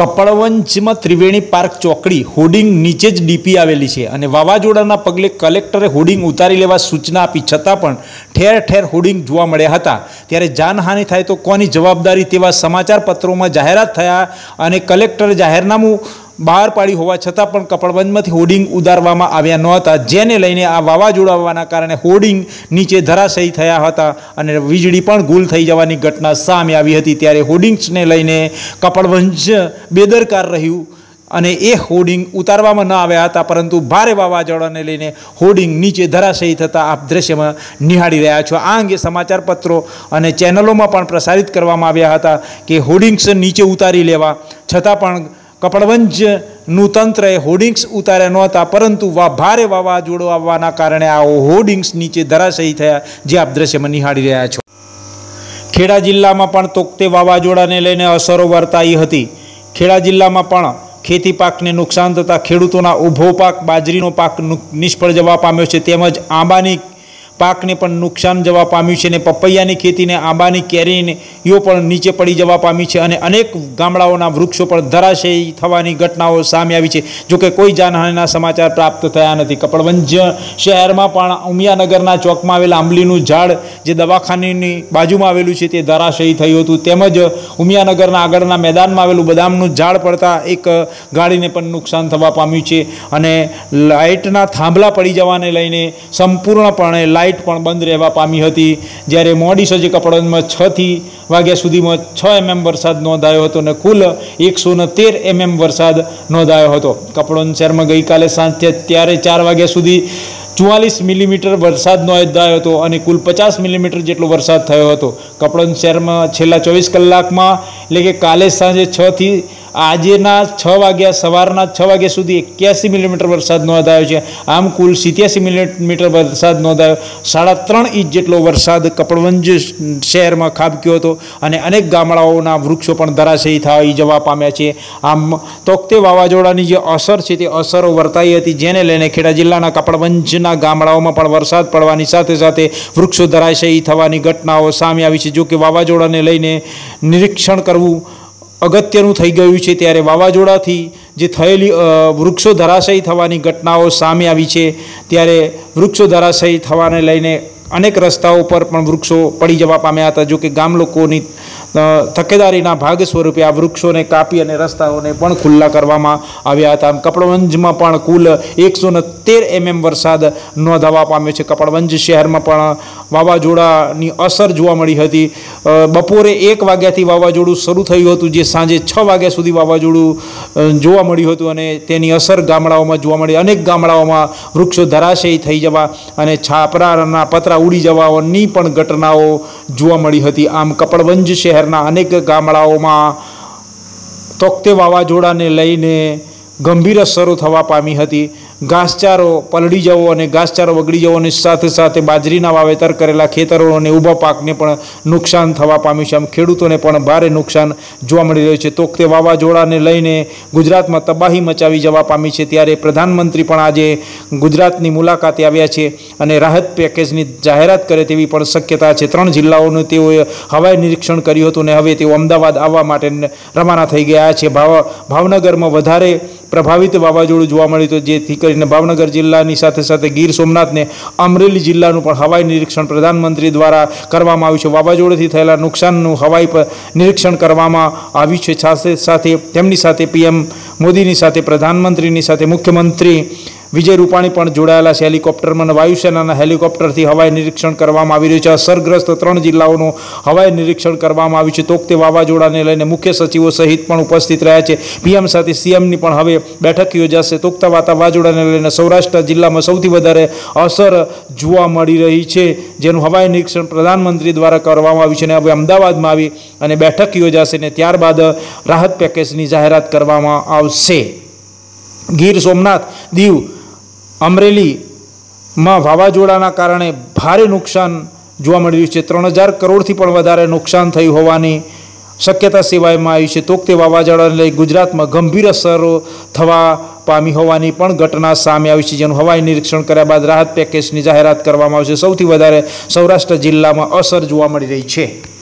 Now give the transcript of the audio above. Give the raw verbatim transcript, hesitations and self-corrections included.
કપડવન જેમાં ત્રિવેણી પાર્ક ચોકડી હોર્ડિંગ નીચે જ ડીપી આવેલી છે અને વાવાઝોડાના પગલે કલેક્ટરે હોર્ડિંગ ઉતારી લેવા સૂચના આપી છતાં પણ ઠેર ઠેર હોર્ડિંગ જોવા મળ્યા હતા ત્યારે જાનહાનિ થાય તો કોની જવાબદારી તેવા સમાચાર પત્રોમાં જાહેરાત થયા અને કલેક્ટરે જાહેરનામું બહાર પાડી હોવા છતાં પણ કપડવંજમાંથી હોર્ડિંગ ઉતારવામાં આવ્યા ન હતા જેને લઈને આ વાવાઝોડા આવવાના કારણે હોર્ડિંગ નીચે ધરાશયી થયા હતા અને વીજળી પણ ગુલ થઈ જવાની ઘટના સામે આવી હતી ત્યારે હોર્ડિંગ્સને લઈને કપડવંજ બેદરકાર રહ્યું અને એ હોર્ડિંગ ઉતારવામાં ન આવ્યા હતા પરંતુ ભારે વાવાઝોડાને લઈને હોર્ડિંગ નીચે ધરાશયી થતાં આપ દ્રશ્યમાં નિહાળી રહ્યા છો। આ અંગે સમાચારપત્રો અને ચેનલોમાં પણ પ્રસારિત કરવામાં આવ્યા હતા કે હોર્ડિંગ્સ નીચે ઉતારી લેવા છતાં પણ कपड़वंज तंत्र होर्डिंग्स उतार्या नता परंतु वा भारे वावाजोड़ो आवाना कारणे आ होर्डिंग्स नीचे धराशयी थया जे आप दृश्य में निहाळी रह्या छो। खेड़ा जिल्ला में पण तोकते वावाजोड़ाने लईने असरो वर्ताई हती। खेड़ा जिल्ला में पण खेती पाकने नुकसान थता खेडूतोना ऊभो पाक बाजरीनो पाक निष्फळ जवा पाम्यो छे तेमज आंबानी पाक ने पण नुकसान जवा पाम्युं छे ने पपैयानी खेती ने आंबानी केरीने यो पण नीचे पड़ी जवा पामी छे अने अनेक गामडाओना वृक्षो पर धराशयी थवानी घटनाओ सामे आवी छे। जो के कोई जानहानीना समाचार प्राप्त थया नथी। कपड़वंज शहेरमां पण उमियानगरना चौकमां आवेल आंबलीनुं झाड जे दवाखानानी बाजुमां आवेलुं छे ते धराशयी थयुं हतुं तेमज उमियानगरना आगळना मैदानमां आवेलुं बदामनुं झाड पडता एक गाडीने पण नुकसान थवा पाम्युं छे अने लाइटना थांभला पड़ी जवाने लईने संपूर्णपणे लाइट पण बंद रहेवा पामी हती। ज्यारे मोडी सजे कपड़वंजमां छ थी वाग्या सुधीमां छ एमएम वरसाद नोंधायो हतो ने कुल एक सौ तेर एमएम वरसाद नोंधायो हतो। कपड़वंज शहरमां गई काले सांजे त्यारे चार वाग्या सुधी चुवालीस मिलीमीटर वरसाद नोंधायो हतो अने कुल पचास मिलीमीटर जेटलो वरसाद थयो हतो। कपड़वंज शहरमां छेल्ला चोवीस कलाकमां एटले के काले सांजे छ थी आजना छ वाग्या सवारना छ वाग्या सुधी एक्यासी मिलीमीटर वरसाद नोंधायो छे। आम कुल सित्यासी मिलीमीटर वरसाद नोंधायो। साढ़ा त्रण इंच जेटलो वरसाद कपड़वंज शहेरमां खाबक्यो हतो अने अनेक गामडाओना वृक्षो पण धराशयी थई जवा पाम्या छे। आम तोकते वावाजोड़ानी जे असर छे ते असरो वर्ताई हती जेने लईने खेड़ा जिल्लाना कपड़वंजना गामडाओमां पण वरसाद पड़वानी साथे साथे वृक्षो धराशयी थवानी घटनाओ सामे आवी छे। जो के वावाजोड़ाने लईने निरीक्षण करवुं अगत्यनु थई गयुं छे। त्यारे वावाजोड़ाथी जे थयेली वृक्षो धराशयी थवानी घटनाओ सामे आवी छे त्यारे वृक्षो धराशयी थवाने लईने अनेक रस्ताओं पर पण वृक्षो पड़ी जवा पाम्या हता। जो कि गाम लोकोनी तकेदारीना भाग स्वरूपे आ वृक्षोने कापी अने रस्ताओने पण खुल्ला करवामां आव्या हता। कपड़वंजमां पण कुल एक सौ तेर एमएम वरसाद नोंधावा पाम्यो छे। कपड़वंज शहेरमां पण वावाजोड़ानी असर जोवा मळी हती। बपोरे एक वाग्याथी वावाजोड़ुं शरू थयुं हतुं जे सांजे छ वाग्या सुधी वावाजोड़ुं जोवा मळ्युं हतुं अने तेनी असर गामडाओमां जोवा मळी। अनेक गामडाओमां वृक्षो धराशयी थई जवा अने छापराना पतरा उड़ी जवानी पण घटनाओ जोवा मळी हती। आम कपड़वंज शहेरना अनेक गामडाओमां तोकते वावाजोड़ाने लईने गंभीर असरो थवा पामी हती। घासचारो पलड़ी जवो अने घासचारो वगड़ी जवानी साथे साथे बाजरीना वावेतर करेला खेतरो अने ऊभा पाकने पण नुकसान थवा पाम्युं छे। आम खेडूतोने पण भारे नुकसान जोवा मळी रह्युं छे। तोकते वावाजोड़ाने लईने गुजरातमां तबाही मचावी जवा पामी छे त्यारे प्रधानमंत्री पण आजे गुजरातनी मुलाकाते आव्या छे अने राहत पेकेजनी जाहेरात करे तेवी पण शक्यता छे। त्रण जिल्लाओनुं तेओए हवाई निरीक्षण कर्युं हतुं अने हवे तेओ अमदावाद आववा माटे रवाना थई गया छे। भाव भावनगरमां वधारे प्रभावित वावाजोडुं जोवा मळ्युं तो जेथी करीने भावनगर जिल्लानी साथे साथे गीर सोमनाथ ने अमरेली जिल्लानुं पण हवाई निरीक्षण प्रधानमंत्री द्वारा करवामां आव्युं छे। वावाजोडाथी थयेला नुकसाननुं हवाई निरीक्षण करवामां आव्युं छे। साथे साथे तेमनी साथे पीएम मोदीनी साथे प्रधानमंत्रीनी साथे मुख्यमंत्री विजय रूपाणी पण जोड़ायेला छे। हेलिकॉप्टरमां वायुसेनाना हेलिकॉप्टरथी हवाई निरीक्षण करवामां आवी रह्युं छे। असरग्रस्त त्रण जिल्लाओनुं हवाई निरीक्षण करवामां आव्युं छे। तोकते वावाजोड़ाने लईने मुख्य सचिवो सहित पण उपस्थित रह्या छे। पीएम साथे सीएमनी पण हवे बेठक योजाशे। तोकता वावाजोड़ाने लईने सौराष्ट्र जिल्लामां सौथी वधारे असर जोवा मळी रही छे जेनुं हवाई निरीक्षण प्रधानमंत्री द्वारा करवामां आव्युं छे। हवे अमदावादमां आवी अने बेठक योजाशे ने त्यारबाद राहत पेकेजनी जाहेरात करवामां आवशे। गीर सोमनाथ दीव अमरेली में वावाजोड़ाना कारणे भारे नुकसान जोवा मळी रह्युं छे। त्रण हज़ार करोड़थी पण वधारे नुकसान थयुं होवानी शक्यता सेवायमां आवी छे। तोकते वावाजोड़ाने लई गुजरात में गंभीर असरो थवा पामी होवानी पण घटना सामे आवी छे जेनुं हवाई निरीक्षण कर्या बाद राहत पेकेजनी जाहेरात करवामां आवशे। सौथी वधारे सौराष्ट्र जिल्लामां असर जोवा मळी रही छे।